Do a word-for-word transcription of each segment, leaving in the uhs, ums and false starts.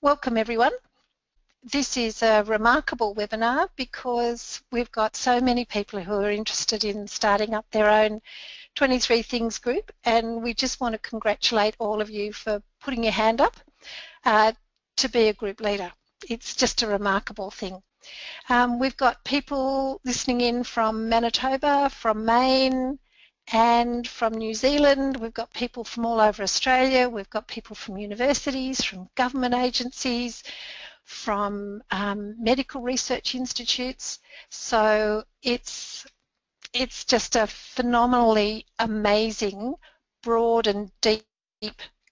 Welcome everyone. This is a remarkable webinar because we've got so many people who are interested in starting up their own twenty-three Things group, and we just want to congratulate all of you for putting your hand up uh, to be a group leader. It's just a remarkable thing. Um, we've got people listening in from Manitoba, from Maine, and from New Zealand. We've got people from all over Australia. We've got people from universities, from government agencies, from um, medical research institutes. So it's, it's just a phenomenally amazing, broad and deep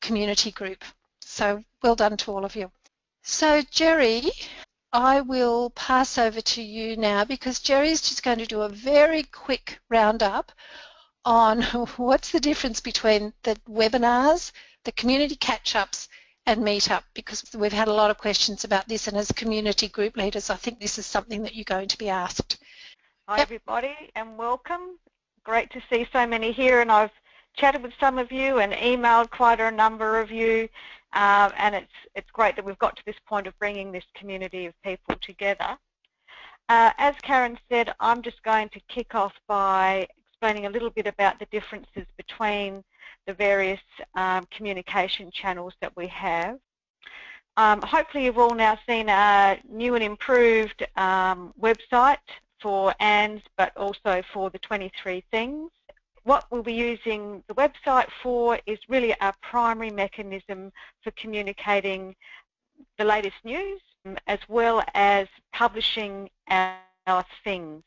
community group. So well done to all of you. So Geri, I will pass over to you now because Geri's just going to do a very quick roundup on what's the difference between the webinars, the community catch-ups and Meetup, because we've had a lot of questions about this, and as community group leaders I think this is something that you're going to be asked. Hi yep. everybody, and welcome. Great to see so many here, and I've chatted with some of you and emailed quite a number of you, uh, and it's, it's great that we've got to this point of bringing this community of people together. Uh, as Karen said, I'm just going to kick off by explaining a little bit about the differences between the various um, communication channels that we have. Um, hopefully you've all now seen our new and improved um, website for A N D S, but also for the twenty-three Things. What we'll be using the website for is really our primary mechanism for communicating the latest news, as well as publishing our, our things.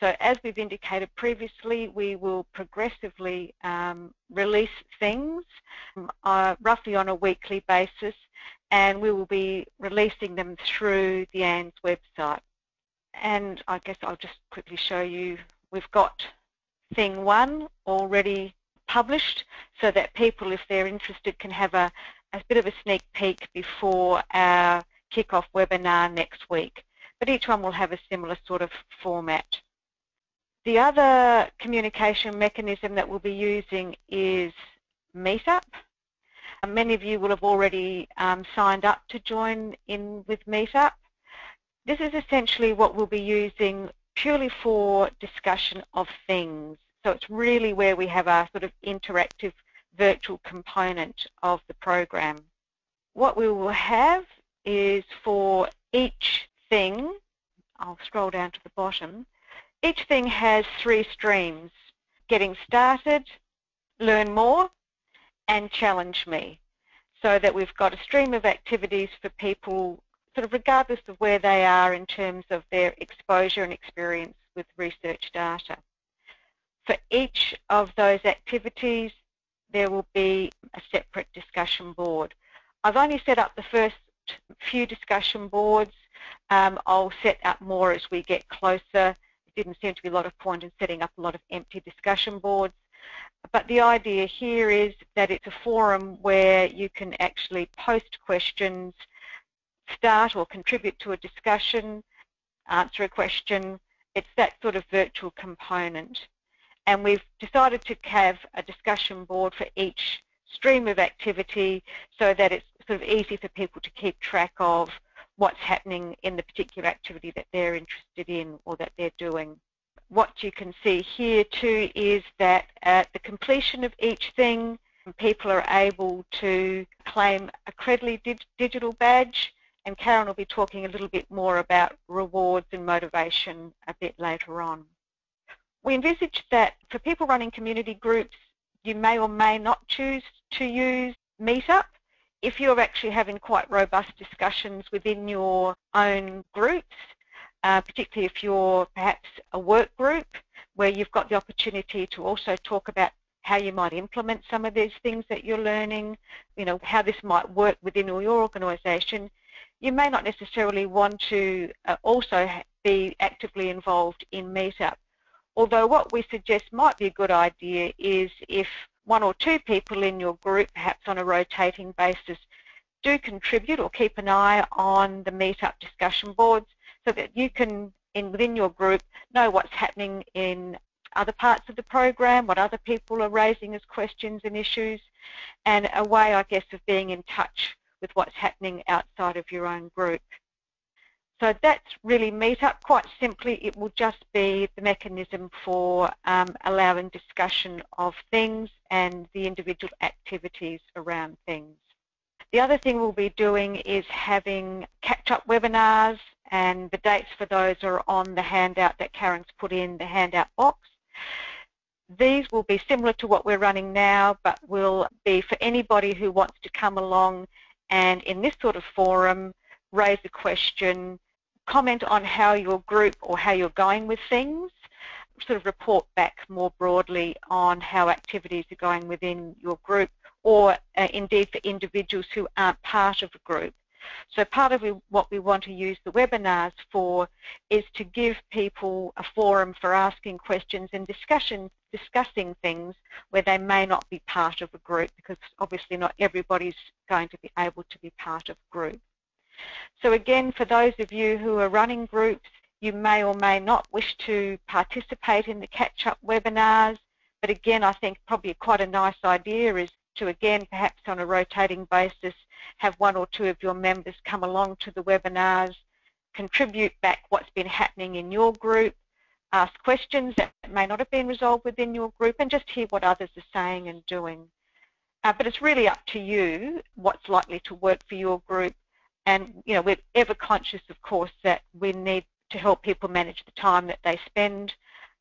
So as we've indicated previously, we will progressively um, release things uh, roughly on a weekly basis, and we will be releasing them through the A N D S website. And I guess I'll just quickly show you, we've got thing one already published so that people, if they're interested, can have a, a bit of a sneak peek before our kick-off webinar next week. But each one will have a similar sort of format. The other communication mechanism that we'll be using is Meetup. Many of you will have already um, signed up to join in with Meetup. This is essentially what we'll be using purely for discussion of things. So it's really where we have our sort of interactive virtual component of the program. What we will have is for each thing, I'll scroll down to the bottom, each thing has three streams: getting started, learn more, and challenge me, so that we've got a stream of activities for people sort of regardless of where they are in terms of their exposure and experience with research data. For each of those activities there will be a separate discussion board. I've only set up the first few discussion boards. Um, I'll set up more as we get closer. Didn't seem to be a lot of point in setting up a lot of empty discussion boards, but the idea here is that it's a forum where you can actually post questions, start or contribute to a discussion, answer a question. It's that sort of virtual component, and we've decided to have a discussion board for each stream of activity so that it's sort of easy for people to keep track of what's happening in the particular activity that they're interested in or that they're doing. What you can see here too is that at the completion of each thing, people are able to claim a Credly dig digital badge, and Karen will be talking a little bit more about rewards and motivation a bit later on. We envisage that for people running community groups, you may or may not choose to use Meetup. If you're actually having quite robust discussions within your own groups, uh, particularly if you're perhaps a work group where you've got the opportunity to also talk about how you might implement some of these things that you're learning, you know, how this might work within your organisation, you may not necessarily want to uh, also be actively involved in Meetup. Although what we suggest might be a good idea is if one or two people in your group, perhaps on a rotating basis, do contribute or keep an eye on the Meetup discussion boards so that you can, in, within your group, know what's happening in other parts of the program, what other people are raising as questions and issues, and a way, I guess, of being in touch with what's happening outside of your own group. So that's really Meetup. Quite simply, it will just be the mechanism for um, allowing discussion of things and the individual activities around things. The other thing we'll be doing is having catch-up webinars, and the dates for those are on the handout that Karen's put in the handout box. These will be similar to what we're running now, but will be for anybody who wants to come along and in this sort of forum raise a question, comment on how your group or how you're going with things, sort of report back more broadly on how activities are going within your group, or uh, indeed for individuals who aren't part of a group. So part of what we want to use the webinars for is to give people a forum for asking questions and discussion, discussing things where they may not be part of a group, because obviously not everybody's going to be able to be part of a group. So again, for those of you who are running groups, you may or may not wish to participate in the catch-up webinars, but again, I think probably quite a nice idea is to, again, perhaps on a rotating basis, have one or two of your members come along to the webinars, contribute back what's been happening in your group, ask questions that may not have been resolved within your group, and just hear what others are saying and doing. Uh, but it's really up to you what's likely to work for your group, and you know, we're ever conscious, of course, that we need to help people manage the time that they spend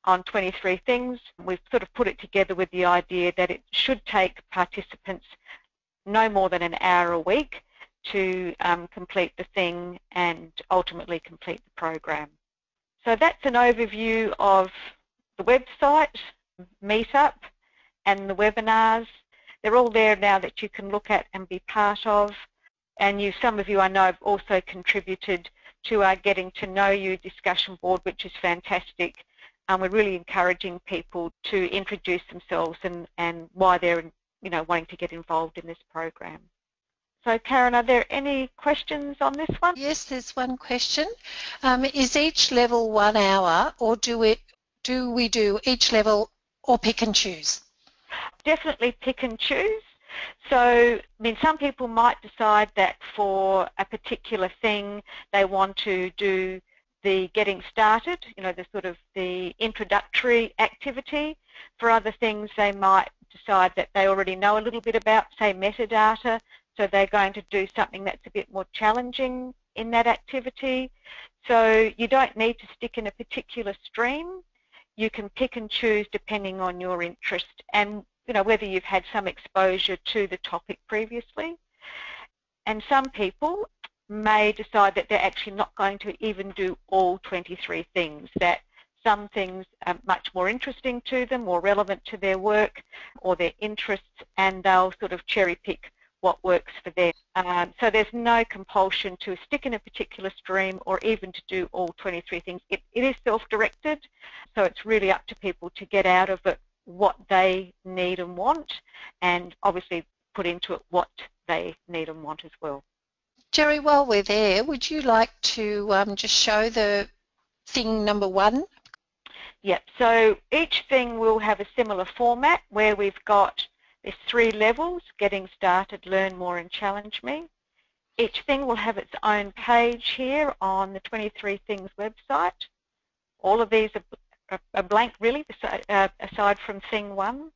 on twenty-three things. We've sort of put it together with the idea that it should take participants no more than an hour a week to um, complete the thing and ultimately complete the program. So that's an overview of the website, Meetup and the webinars. They're all there now that you can look at and be part of, and you, some of you I know have also contributed to our Getting to Know You discussion board, which is fantastic. And we're really encouraging people to introduce themselves and, and why they're, you know, wanting to get involved in this program. So Karen, are there any questions on this one? Yes, there's one question. Um, is each level one hour, or do we, do we do each level or pick and choose? Definitely pick and choose. So, I mean, some people might decide that for a particular thing they want to do the getting started, you know, the sort of the introductory activity. For other things, they might decide that they already know a little bit about, say, metadata, so they're going to do something that's a bit more challenging in that activity. So you don't need to stick in a particular stream. You can pick and choose depending on your interest and, you know, whether you've had some exposure to the topic previously. And some people may decide that they're actually not going to even do all twenty-three things, that some things are much more interesting to them, more relevant to their work or their interests, and they'll sort of cherry pick what works for them. Um, so there's no compulsion to stick in a particular stream or even to do all twenty-three things. It, it is self-directed, so it's really up to people to get out of it what they need and want, and obviously put into it what they need and want as well. Geri, while we're there, would you like to um, just show the thing number one? Yep, so each thing will have a similar format where we've got these three levels: Getting Started, Learn More and Challenge Me. Each thing will have its own page here on the twenty-three things website. All of these are, are blank really, beside, uh, aside from thing one.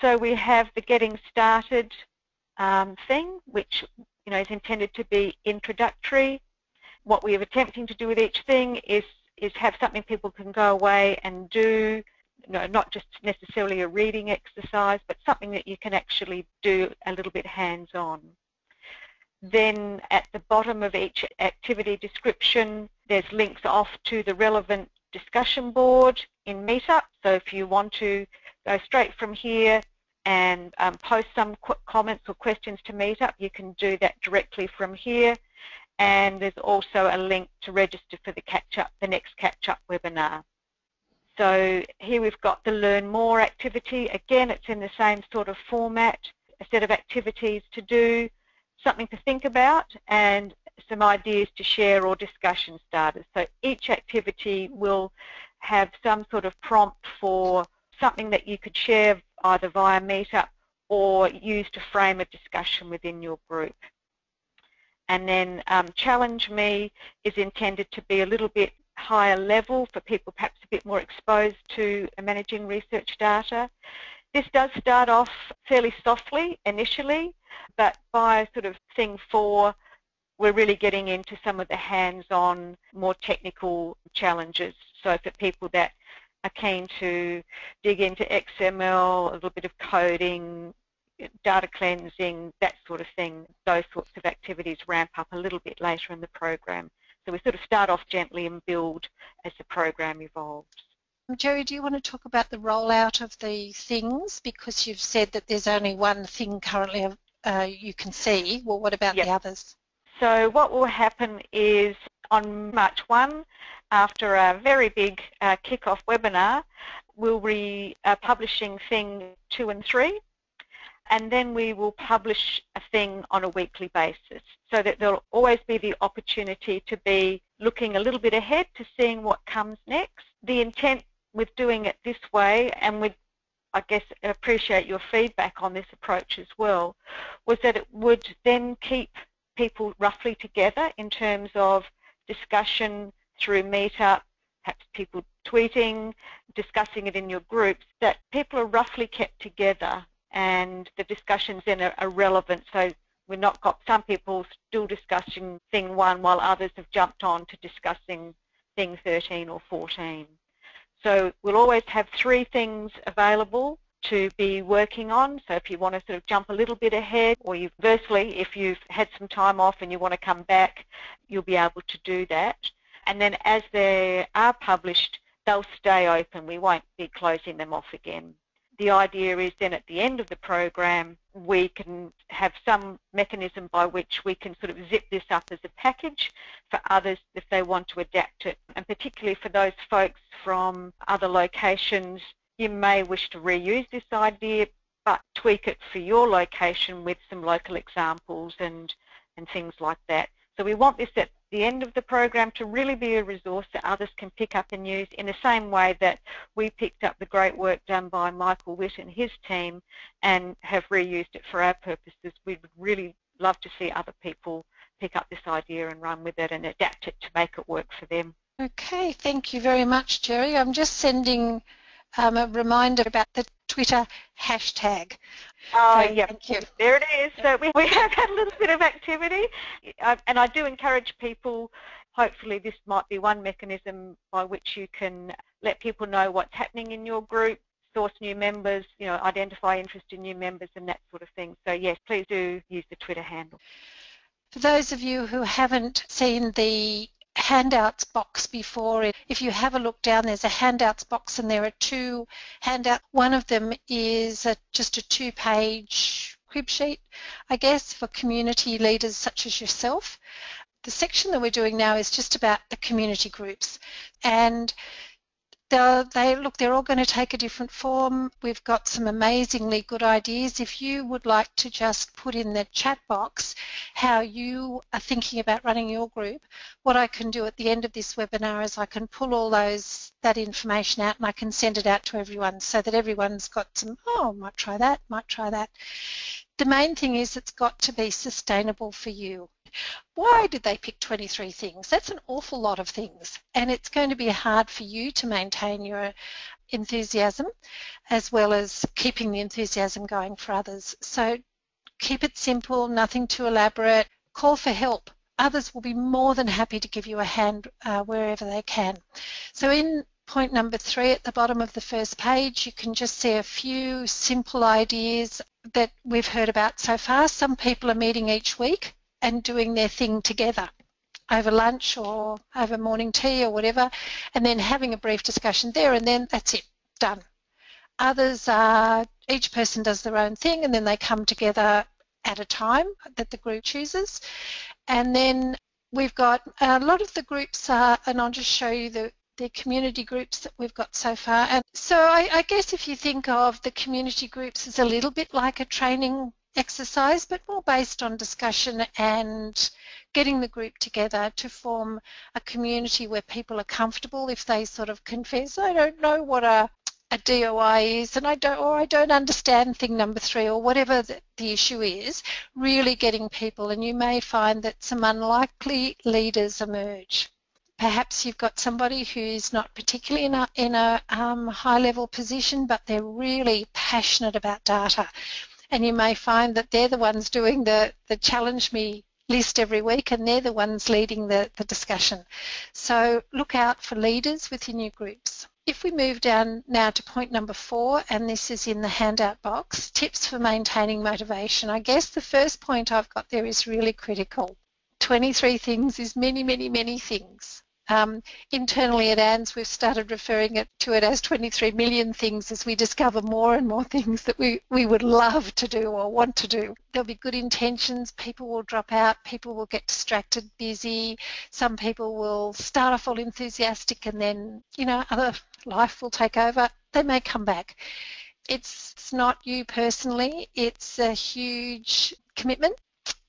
So we have the Getting Started um, thing, which you know, is intended to be introductory. What we're attempting to do with each thing is, is have something people can go away and do, you know, not just necessarily a reading exercise, but something that you can actually do a little bit hands-on. Then at the bottom of each activity description, there's links off to the relevant discussion board in Meetup. So if you want to go straight from here and um, post some qu comments or questions to Meetup, you can do that directly from here. And there's also a link to register for the catch-up, the next catch-up webinar. So here we've got the Learn More activity. Again, it's in the same sort of format, a set of activities to do, something to think about, and some ideas to share or discussion starters. So each activity will have some sort of prompt for something that you could share either via Meetup or use to frame a discussion within your group. and then um, Challenge Me is intended to be a little bit higher level for people perhaps a bit more exposed to managing research data. This does start off fairly softly initially, but by sort of thing four, we're really getting into some of the hands-on, more technical challenges. So for people that are keen to dig into X M L, a little bit of coding, data cleansing, that sort of thing, those sorts of activities ramp up a little bit later in the program. So we sort of start off gently and build as the program evolves. Geri, do you want to talk about the rollout of the things? Because you've said that there's only one thing currently uh, you can see. Well, what about yep. the others? So what will happen is on March first, after a very big uh, kick-off webinar, we'll be uh, publishing thing two and three, and then we will publish a thing on a weekly basis, so that there'll always be the opportunity to be looking a little bit ahead to seeing what comes next. The intent with doing it this way, and with, I guess, appreciate your feedback on this approach as well, was that it would then keep people roughly together in terms of discussion through Meetup, perhaps people tweeting, discussing it in your groups, that people are roughly kept together and the discussions then are, are relevant. So we've not got some people still discussing thing one while others have jumped on to discussing thing thirteen or fourteen. So we'll always have three things available to be working on. So if you want to sort of jump a little bit ahead, or you conversely, if you've had some time off and you want to come back, you'll be able to do that. And then as they are published, they'll stay open. We won't be closing them off again. The idea is then at the end of the program, we can have some mechanism by which we can sort of zip this up as a package for others if they want to adapt it. And particularly for those folks from other locations, you may wish to reuse this idea, but tweak it for your location with some local examples and, and things like that. So we want this at the end of the program to really be a resource that others can pick up and use, in the same way that we picked up the great work done by Michael Witt and his team and have reused it for our purposes. We would really love to see other people pick up this idea and run with it and adapt it to make it work for them. Okay, thank you very much, Geri. I'm just sending Um, a reminder about the Twitter hashtag. Oh, so, yeah. Thank you. There it is. So we, we have had a little bit of activity, and I do encourage people, hopefully this might be one mechanism by which you can let people know what's happening in your group, source new members, you know, identify interest in new members and that sort of thing. So yes, please do use the Twitter handle. For those of you who haven't seen the handouts box before, if you have a look down, there's a handouts box and there are two handouts. One of them is a, just a two-page crib sheet, I guess, for community leaders such as yourself. The section that we're doing now is just about the community groups, and they look, they're all going to take a different form. We've got some amazingly good ideas. If you would like to just put in the chat box how you are thinking about running your group, what I can do at the end of this webinar is I can pull all those, that information out, and I can send it out to everyone so that everyone's got some, oh, might try that, might try that. The main thing is it's got to be sustainable for you. Why did they pick twenty-three things? That's an awful lot of things, and it's going to be hard for you to maintain your enthusiasm as well as keeping the enthusiasm going for others. So keep it simple, nothing too elaborate. Call for help. Others will be more than happy to give you a hand uh, wherever they can. So in point number three at the bottom of the first page, you can just see a few simple ideas that we've heard about so far. Some people are meeting each week and doing their thing together over lunch or over morning tea or whatever, and then having a brief discussion there, and then that's it, done. Others are, each person does their own thing and then they come together at a time that the group chooses. And then we've got a lot of the groups are, and I'll just show you the, the community groups that we've got so far. And so I, I guess if you think of the community groups as a little bit like a training exercise, but more based on discussion and getting the group together to form a community where people are comfortable if they sort of confess, I don't know what a a D O I is, and I don't, or I don't understand thing number three, or whatever the, the issue is, really getting people, and you may find that some unlikely leaders emerge. Perhaps you've got somebody who's not particularly in a, in a um, high-level position, but they're really passionate about data, and you may find that they're the ones doing the, the challenge me list every week, and they're the ones leading the, the discussion. So look out for leaders within your groups. If we move down now to point number four, and this is in the handout box, tips for maintaining motivation. I guess the first point I've got there is really critical. twenty-three things is many, many, many things. Um, internally at A N D S we've started referring it, to it as twenty-three million things as we discover more and more things that we, we would love to do or want to do. There'll be good intentions, people will drop out, people will get distracted, busy, some people will start off all enthusiastic and then, you know, other life will take over, they may come back. It's, it's not you personally, it's a huge commitment,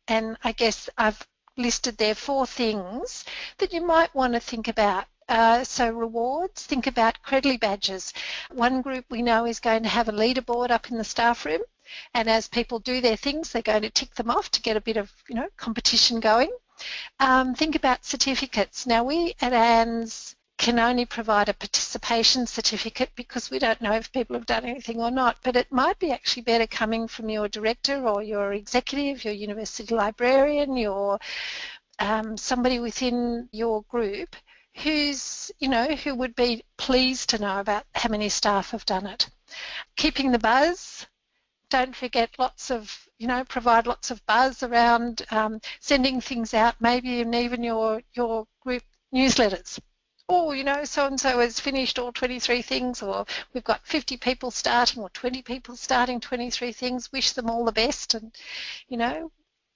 and I guess I've listed there four things that you might want to think about. Uh, so rewards, think about Credly badges. One group we know is going to have a leaderboard up in the staff room, and as people do their things they're going to tick them off to get a bit of, you know, competition going. Um, think about certificates. Now we at A N D S can only provide a participation certificate because we don't know if people have done anything or not, but it might be actually better coming from your director or your executive, your university librarian, your um, somebody within your group who's, you know, who would be pleased to know about how many staff have done it. Keeping the buzz, don't forget lots of, you know, provide lots of buzz around, um, sending things out, maybe even your, your group newsletters. Oh, you know, so-and-so has finished all twenty-three things, or we've got fifty people starting or twenty people starting twenty-three things, wish them all the best and, you know,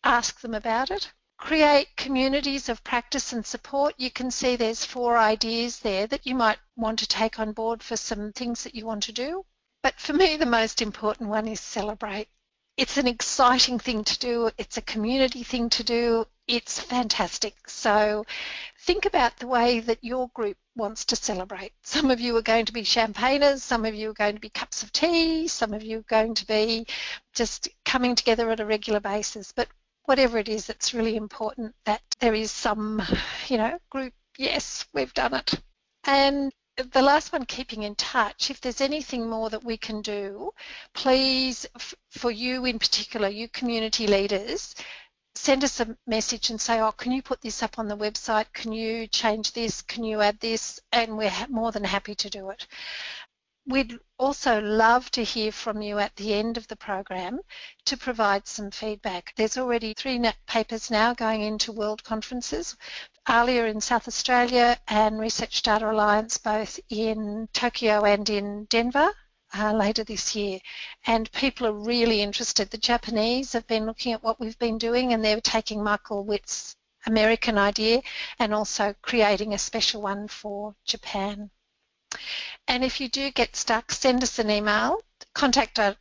ask them about it. Create communities of practice and support. You can see there's four ideas there that you might want to take on board for some things that you want to do. But for me, the most important one is celebrate. It's an exciting thing to do. It's a community thing to do. It's fantastic. So think about the way that your group wants to celebrate. Some of you are going to be champagners, some of you are going to be cups of tea, some of you are going to be just coming together at a regular basis. But whatever it is, it's really important that there is some, you know, group, yes, we've done it. And the last one, keeping in touch. If there's anything more that we can do, please, for you in particular, you community leaders, send us a message and say, oh, can you put this up on the website? Can you change this? Can you add this? And we're more than happy to do it. We'd also love to hear from you at the end of the program to provide some feedback. There's already three papers now going into world conferences, ALIA in South Australia and Research Data Alliance both in Tokyo and in Denver. Uh, later this year, and people are really interested. The Japanese have been looking at what we've been doing, and they're taking Michael Witt's American idea and also creating a special one for Japan. And if you do get stuck, send us an email. Contact at,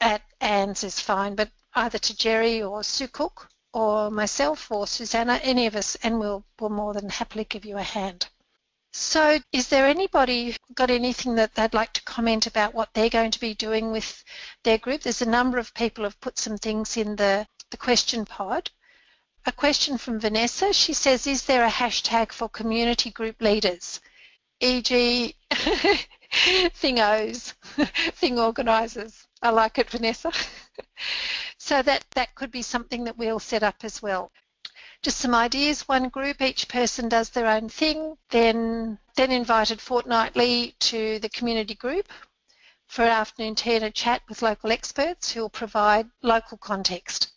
at A N D S is fine, but either to Geri or Sue Cook or myself or Susanna, any of us, and we'll, we'll more than happily give you a hand. So is there anybody who got anything that they'd like to comment about what they're going to be doing with their group? There's a number of people who have put some things in the, the question pod. A question from Vanessa, she says, is there a hashtag for community group leaders, for example thingos, thing organisers? I like it, Vanessa. So that, that could be something that we'll set up as well. Just some ideas, one group, each person does their own thing, then, then invited fortnightly to the community group for an afternoon tea and a chat with local experts who will provide local context.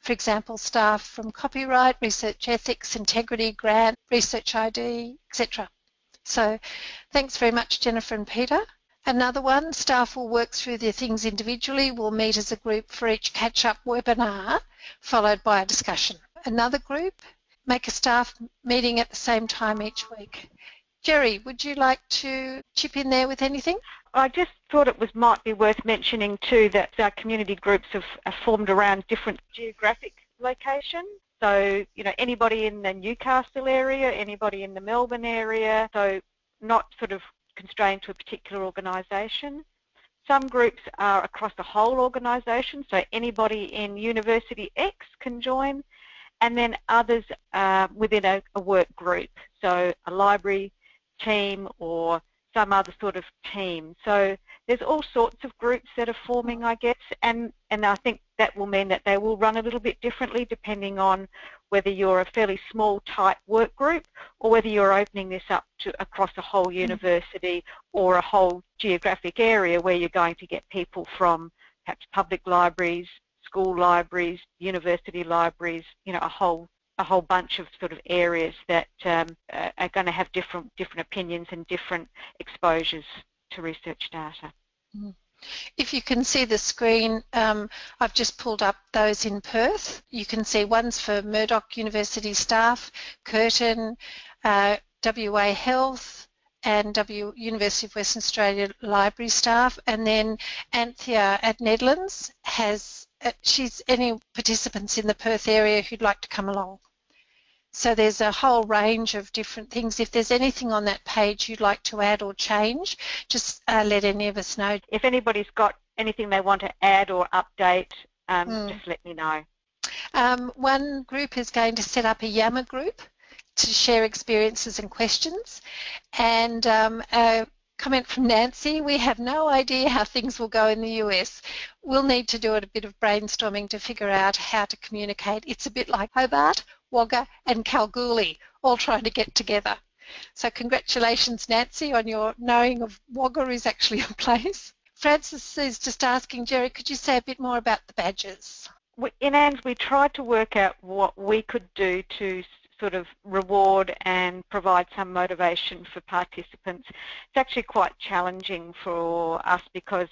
For example, staff from copyright, research ethics, integrity, grant, research I D, et cetera. So thanks very much, Jennifer and Peter. Another one, staff will work through their things individually, will meet as a group for each catch-up webinar, followed by a discussion. Another group, make a staff meeting at the same time each week. Geri, would you like to chip in there with anything? I just thought it was might be worth mentioning too that our community groups have, are formed around different geographic locations. So, you know, anybody in the Newcastle area, anybody in the Melbourne area, so not sort of constrained to a particular organisation. Some groups are across the whole organisation, so anybody in University X can join, and then others uh, within a, a work group, so a library team or some other sort of team. So there's all sorts of groups that are forming, I guess, and, and I think that will mean that they will run a little bit differently depending on whether you're a fairly small type work group or whether you're opening this up to across a whole university or a whole geographic area where you're going to get people from perhaps public libraries, school libraries, university libraries, you know, a whole a whole bunch of sort of areas that um, are going to have different different opinions and different exposures to research data. If you can see the screen, um, I've just pulled up those in Perth. You can see one's for Murdoch University staff, Curtin, uh, W A Health, and W University of Western Australia library staff, and then Anthea at Netherlands has uh, she's any participants in the Perth area who'd like to come along. So there's a whole range of different things. If there's anything on that page you'd like to add or change, just uh, let any of us know. If anybody's got anything they want to add or update, um, mm. just let me know. Um, one group is going to set up a Yammer group to share experiences and questions. And um, a comment from Nancy, we have no idea how things will go in the U S. We'll need to do a bit of brainstorming to figure out how to communicate. It's a bit like Hobart, Wagga and Kalgoorlie all trying to get together. So congratulations, Nancy, on your knowing of Wagga is actually a place. Francis is just asking, Geri, could you say a bit more about the badges? In ANDS, we tried to work out what we could do to sort of reward and provide some motivation for participants. It's actually quite challenging for us because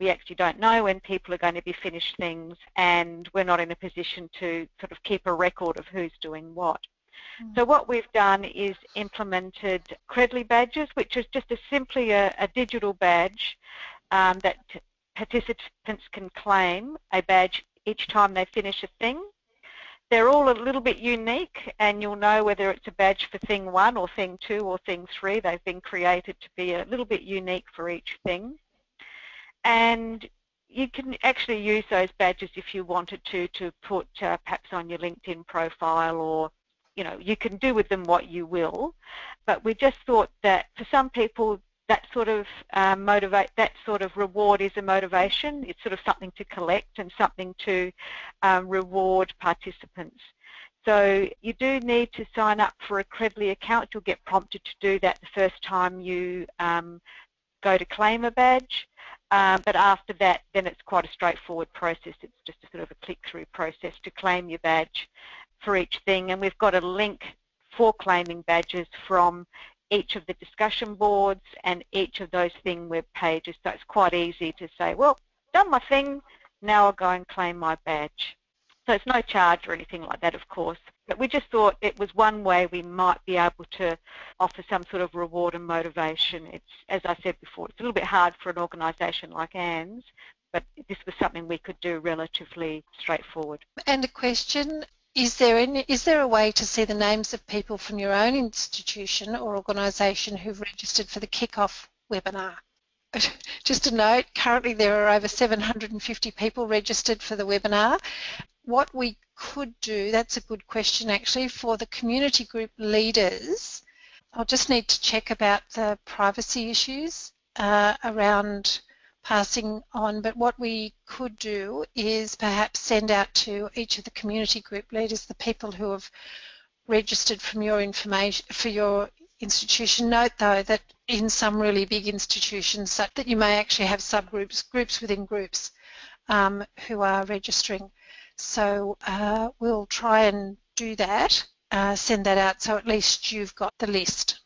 we actually don't know when people are going to be finished things, and we're not in a position to sort of keep a record of who's doing what. Mm. So what we've done is implemented Credly badges, which is just a, simply a, a digital badge um, that participants can claim a badge each time they finish a thing. They're all a little bit unique, and you'll know whether it's a badge for thing one or thing two or thing three. They've been created to be a little bit unique for each thing. And you can actually use those badges if you wanted to, to put uh, perhaps on your LinkedIn profile, or, you know, you can do with them what you will. But we just thought that for some people that sort of uh, motivate, that sort of reward is a motivation. It's sort of something to collect and something to um, reward participants. So you do need to sign up for a Credly account. You'll get prompted to do that the first time you um, go to claim a badge. Um, but after that, then it's quite a straightforward process. It's just a sort of a click-through process to claim your badge for each thing. And we've got a link for claiming badges from each of the discussion boards and each of those thing web pages. So it's quite easy to say, well, done my thing, now I'll go and claim my badge. So it's no charge or anything like that, of course. But we just thought it was one way we might be able to offer some sort of reward and motivation. It's, as I said before, it's a little bit hard for an organisation like ANDS, but this was something we could do relatively straightforward. And a question, is there, any, is there a way to see the names of people from your own institution or organisation who've registered for the kick-off webinar? Just a note, currently there are over seven hundred fifty people registered for the webinar. What we could do, that's a good question actually, for the community group leaders, I'll just need to check about the privacy issues uh, around passing on, but what we could do is perhaps send out to each of the community group leaders, the people who have registered from your information for your institution. Note though that in some really big institutions such that you may actually have subgroups, groups within groups um, who are registering. So uh, we'll try and do that, uh, send that out so at least you've got the list.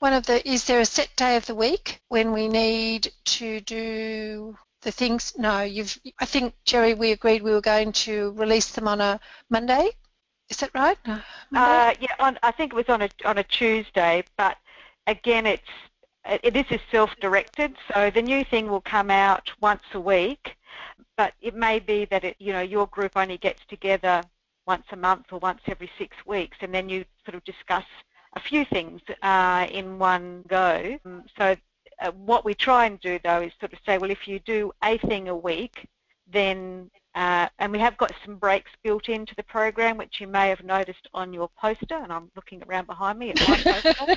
One of the, is there a set day of the week when we need to do the things? No, you've, I think, Geri, we agreed we were going to release them on a Monday, is that right? Monday? Uh, yeah, on, I think it was on a, on a Tuesday, but again it's, it, this is self-directed, so the new thing will come out once a week. But it may be that it, you know, your group only gets together once a month or once every six weeks, and then you sort of discuss a few things uh, in one go. So uh, what we try and do, though, is sort of say, well, if you do a thing a week, then, uh, and we have got some breaks built into the program, which you may have noticed on your poster, and I'm looking around behind me at my poster.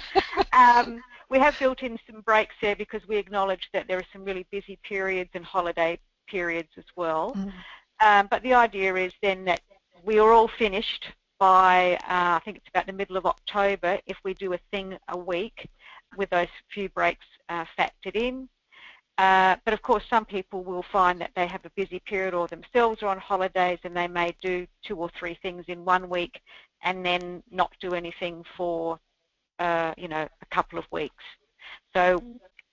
Um, we have built in some breaks there because we acknowledge that there are some really busy periods and holiday periods as well. Mm. Um, but the idea is then that we are all finished by, uh, I think it's about the middle of October, if we do a thing a week with those few breaks uh, factored in. Uh, but of course some people will find that they have a busy period or themselves are on holidays and they may do two or three things in one week and then not do anything for uh, you know, a couple of weeks. So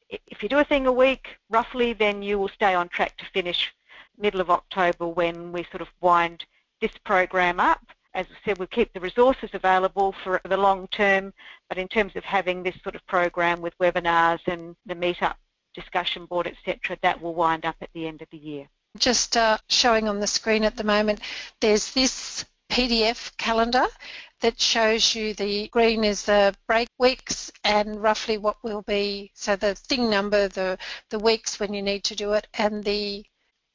if you do a thing a week roughly, then you will stay on track to finish middle of October when we sort of wind this program up. As I said, we'll keep the resources available for the long term, but in terms of having this sort of program with webinars and the Meetup discussion board, et cetera, that will wind up at the end of the year. Just uh, showing on the screen at the moment, there's this P D F calendar that shows you the green is the break weeks and roughly what will be, so the thing number, the, the weeks when you need to do it, and the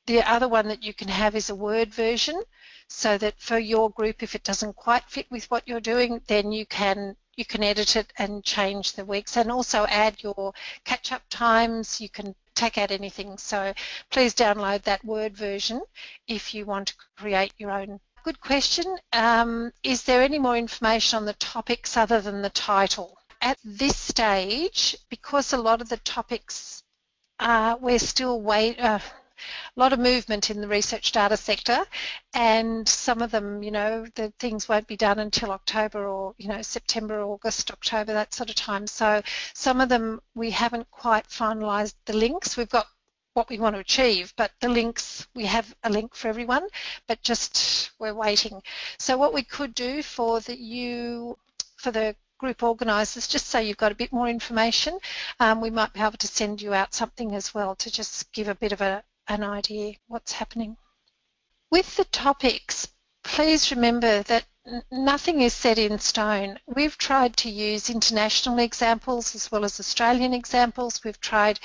the other one that you can have is a Word version, so that for your group, if it doesn't quite fit with what you're doing, then you can you can edit it and change the weeks, and also add your catch-up times. You can take out anything, so please download that Word version if you want to create your own. Good question. Um, is there any more information on the topics other than the title? At this stage, because a lot of the topics uh, we're still waiting. Uh, A lot of movement in the research data sector, and some of them, you know, the things won't be done until October or, you know, September, August, October, that sort of time. So some of them we haven't quite finalised the links. We've got what we want to achieve, but the links, we have a link for everyone, but just we're waiting. So what we could do for the you, for the group organisers, just so you've got a bit more information, um, we might be able to send you out something as well to just give a bit of a an idea what's happening. With the topics, please remember that nothing is set in stone. We've tried to use international examples as well as Australian examples. We've tried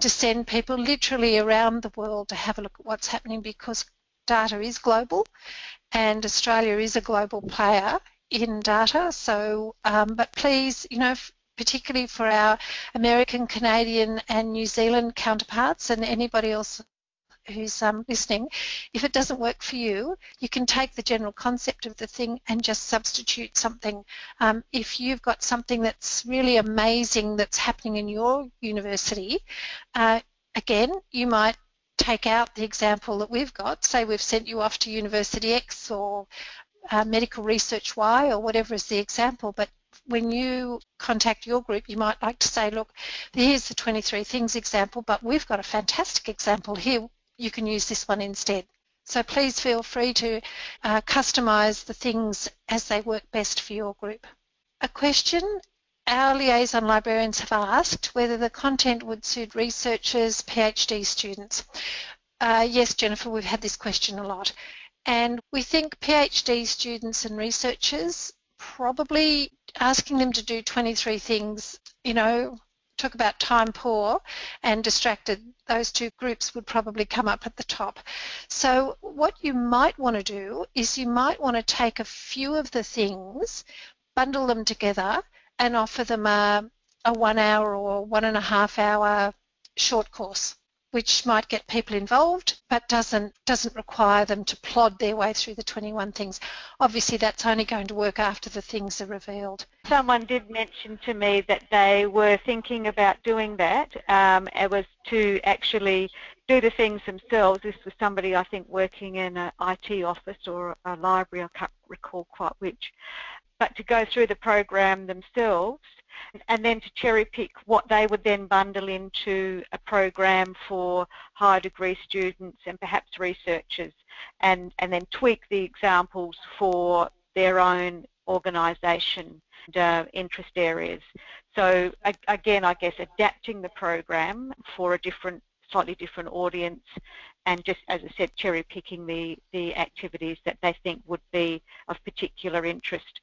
to send people literally around the world to have a look at what's happening, because data is global and Australia is a global player in data. So, um, but please, you know, particularly for our American, Canadian and New Zealand counterparts and anybody else who's um, listening, if it doesn't work for you, you can take the general concept of the thing and just substitute something. Um, if you've got something that's really amazing that's happening in your university, uh, again, you might take out the example that we've got. Say we've sent you off to University X or uh, Medical Research Y or whatever is the example, but when you contact your group, you might like to say, look, here's the twenty-three Things example, but we've got a fantastic example here. You can use this one instead. So please feel free to uh, customise the things as they work best for your group. A question our liaison librarians have asked, whether the content would suit researchers, PhD students. Uh, yes, Jennifer, we've had this question a lot. And we think PhD students and researchers, probably asking them to do twenty-three things, you know, talk about time poor and distracted, those two groups would probably come up at the top. So what you might want to do is you might want to take a few of the things, bundle them together and offer them a, a one hour or one and a half hour short course, which might get people involved but doesn't doesn't require them to plod their way through the twenty-one things. Obviously that's only going to work after the things are revealed. Someone did mention to me that they were thinking about doing that. Um, it was to actually do the things themselves. This was somebody, I think, working in an I T office or a library, I can't recall quite which, but to go through the program themselves and then to cherry pick what they would then bundle into a program for higher degree students and perhaps researchers, and, and then tweak the examples for their own organisation and uh, interest areas. So again, I guess adapting the program for a different, slightly different audience, and just, as I said, cherry picking the, the activities that they think would be of particular interest.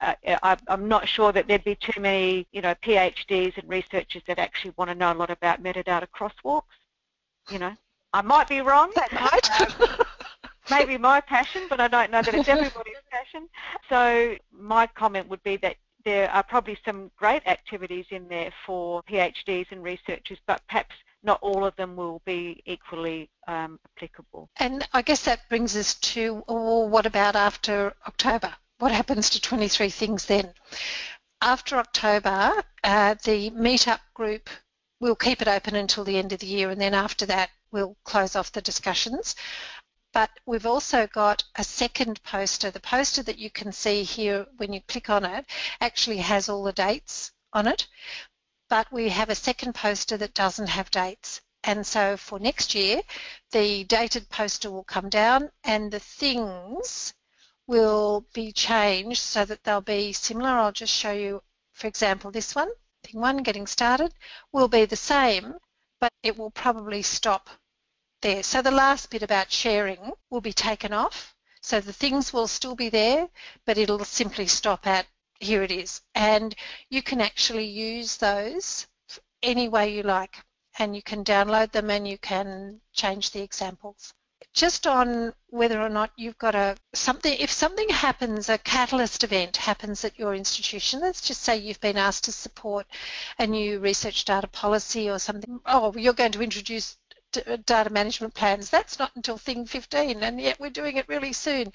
uh, I, I'm not sure that there'd be too many, you know, PhDs and researchers that actually want to know a lot about metadata crosswalks. You know, I might be wrong. That might. Um, maybe my passion, but I don't know that it's everybody's passion. So my comment would be that there are probably some great activities in there for PhDs and researchers, but perhaps not all of them will be equally um, applicable. And I guess that brings us to, well, what about after October? What happens to twenty-three Things then? After October, uh, the Meetup group will keep it open until the end of the year, and then after that we'll close off the discussions. But we've also got a second poster. The poster that you can see here when you click on it actually has all the dates on it, but we have a second poster that doesn't have dates. And so for next year, the dated poster will come down and the things will be changed so that they'll be similar. I'll just show you, for example, this one, thing one, getting started, will be the same, but it will probably stop there. So the last bit about sharing will be taken off. So the things will still be there, but it'll simply stop at here it is. And you can actually use those any way you like. And you can download them and you can change the examples. Just on whether or not you've got a something, if something happens, a catalyst event happens at your institution, let's just say you've been asked to support a new research data policy or something. Oh, you're going to introduce data management plans. That's not until thing fifteen, and yet we're doing it really soon.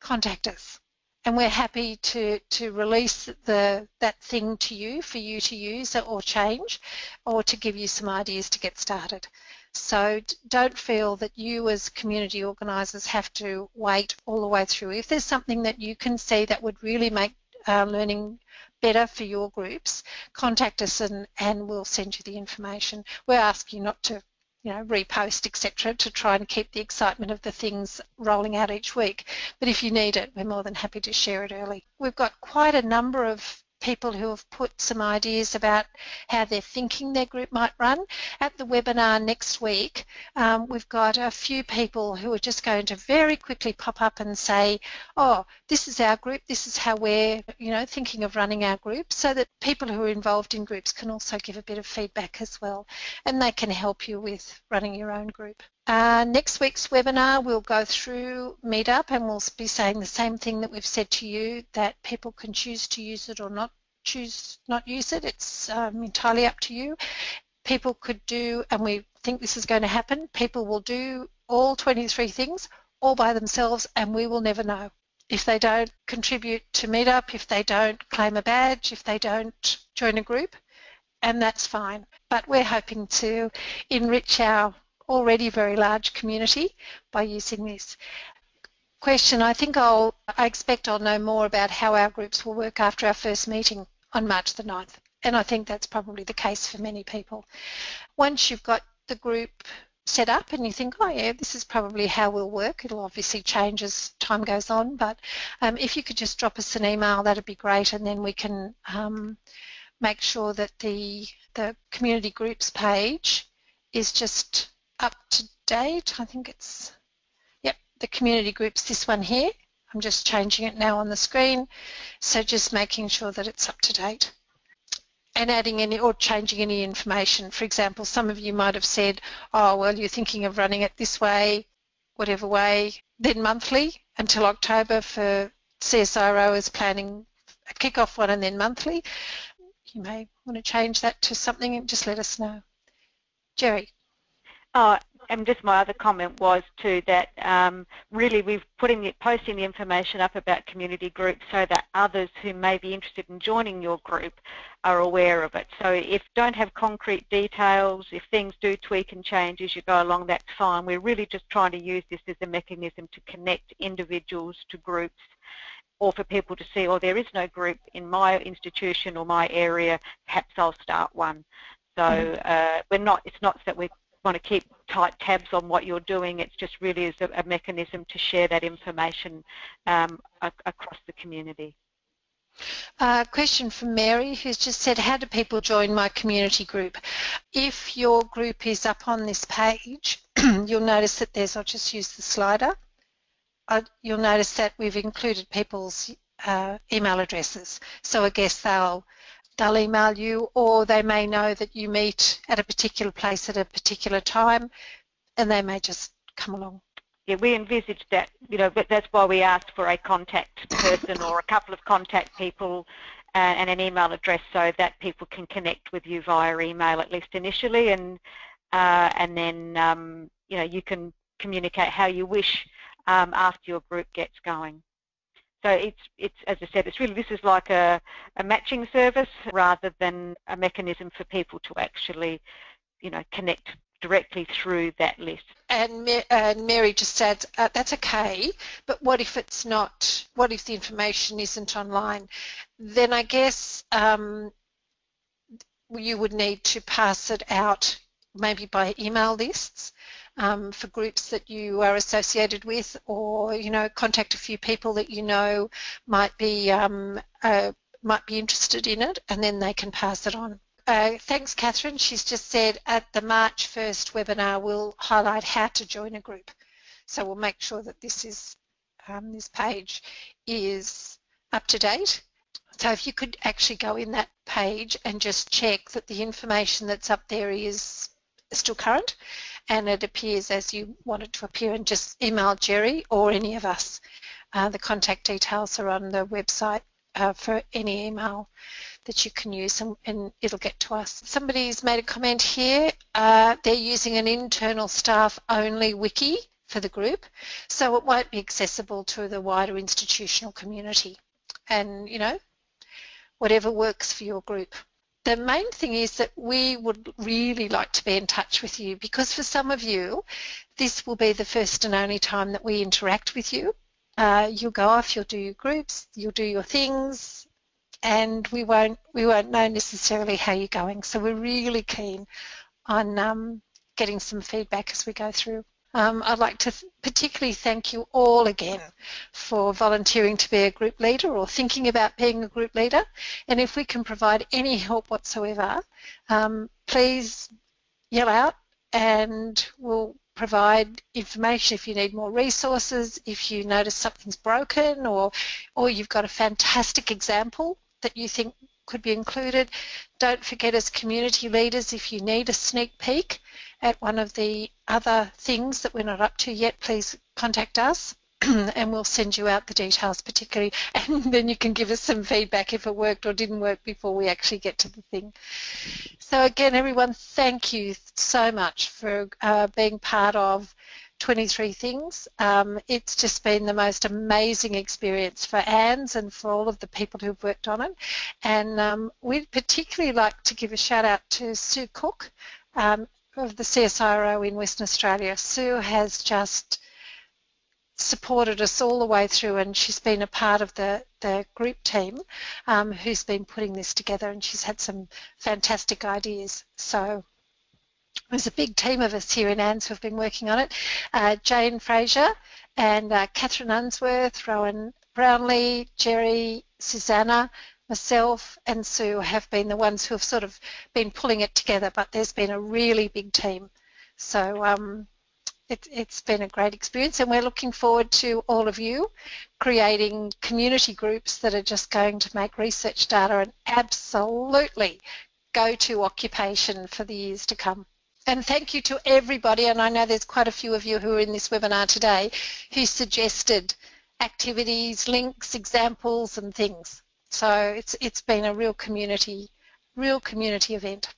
Contact us, and we're happy to to release the that thing to you for you to use or change, or to give you some ideas to get started. So don't feel that you as community organisers have to wait all the way through. If there's something that you can see that would really make uh, learning better for your groups, contact us and, and we'll send you the information. We're asking you not to you know, repost, et cetera, to try and keep the excitement of the things rolling out each week. But if you need it, we're more than happy to share it early. We've got quite a number of people who have put some ideas about how they're thinking their group might run. At the webinar next week, um, we've got a few people who are just going to very quickly pop up and say, oh, this is our group, this is how we're, you know, thinking of running our group, so that people who are involved in groups can also give a bit of feedback as well, and they can help you with running your own group. Uh, next week's webinar we'll go through Meetup, and we'll be saying the same thing that we've said to you, that people can choose to use it or not choose not use it. It's um, entirely up to you. People could do, and we think this is going to happen, people will do all twenty-three things all by themselves, and we will never know. If they don't contribute to Meetup, if they don't claim a badge, if they don't join a group, and that's fine. But we're hoping to enrich our already very large community by using this. Question, I think I'll, I expect I'll know more about how our groups will work after our first meeting on March the ninth, and I think that's probably the case for many people. Once you've got the group set up and you think, oh yeah, this is probably how we'll work, it'll obviously change as time goes on, but um, if you could just drop us an email, that'd be great, and then we can um, make sure that the, the community groups page is just up to date. I think it's, yep, the community groups, this one here. I'm just changing it now on the screen, so just making sure that it's up to date and adding any or changing any information. For example, some of you might have said, oh well, you're thinking of running it this way, whatever way, then monthly until October for C S I R O is planning a kick-off one, and then monthly. You may want to change that to something, and just let us know. Geri. Oh, and just my other comment was too that um, really we've putting the, posting the information up about community groups so that others who may be interested in joining your group are aware of it. So if you don't have concrete details, if things do tweak and change as you go along, that's fine. We're really just trying to use this as a mechanism to connect individuals to groups, or for people to see, oh, there is no group in my institution or my area, perhaps I'll start one. So uh, we're not, it's not that we're want to keep tight tabs on what you're doing, it's just really is a, a mechanism to share that information um, ac across the community. Uh, question from Mary, who's just said, how do people join my community group? If your group is up on this page, you'll notice that there's, I'll just use the slider, I, you'll notice that we've included people's uh, email addresses. So I guess they'll, they'll email you, or they may know that you meet at a particular place at a particular time, and they may just come along. Yeah, we envisaged that, you know, but that's why we asked for a contact person or a couple of contact people and an email address, so that people can connect with you via email at least initially, and uh, and then um, you know, you can communicate how you wish um, after your group gets going. So it's it's as I said, it's really, this is like a, a matching service rather than a mechanism for people to actually, you know, connect directly through that list. And, and Mary just adds, uh, that's okay, but what if it's not, what if the information isn't online? Then I guess um, you would need to pass it out maybe by email lists um, for groups that you are associated with, or, you know, contact a few people that you know might be, um, uh, might be interested in it, and then they can pass it on. Uh, thanks, Catherine. She's just said at the March first webinar we'll highlight how to join a group. So we'll make sure that this is um, this page is up to date. So if you could actually go in that page and just check that the information that's up there is still current and it appears as you want it to appear, and just email Geri or any of us. Uh, the contact details are on the website uh, for any email that you can use, and, and it'll get to us. Somebody's made a comment here, uh, they're using an internal staff only wiki for the group, so it won't be accessible to the wider institutional community, and, you know, whatever works for your group. The main thing is that we would really like to be in touch with you, because for some of you this will be the first and only time that we interact with you. Uh, you'll go off, you'll do your groups, you'll do your things, and we won't we won't know necessarily how you're going. So we're really keen on um, getting some feedback as we go through. Um, I'd like to th- particularly thank you all again for volunteering to be a group leader or thinking about being a group leader. And if we can provide any help whatsoever, um, please yell out and we'll provide information if you need more resources, if you notice something's broken, or, or you've got a fantastic example that you think could be included. Don't forget, as community leaders, if you need a sneak peek at one of the other things that we're not up to yet, please contact us and we'll send you out the details particularly, and then you can give us some feedback if it worked or didn't work before we actually get to the thing. So again, everyone, thank you so much for uh, being part of twenty-three things. Um, it's just been the most amazing experience for A N D S and for all of the people who've worked on it. And um, we'd particularly like to give a shout out to Sue Cook um, of the C S I R O in Western Australia. Sue has just supported us all the way through, and she's been a part of the, the group team um, who's been putting this together, and she's had some fantastic ideas. So there's a big team of us here in A N D S who've been working on it. Uh, Jane Fraser and uh, Catherine Unsworth, Rowan Brownlee, Geri, Susanna, myself and Sue have been the ones who have sort of been pulling it together, but there's been a really big team. So um, It, it's been a great experience, and we're looking forward to all of you creating community groups that are just going to make research data an absolutely go-to occupation for the years to come. And thank you to everybody, and I know there's quite a few of you who are in this webinar today who suggested activities, links, examples and things. So it's it's been a real community, real community event.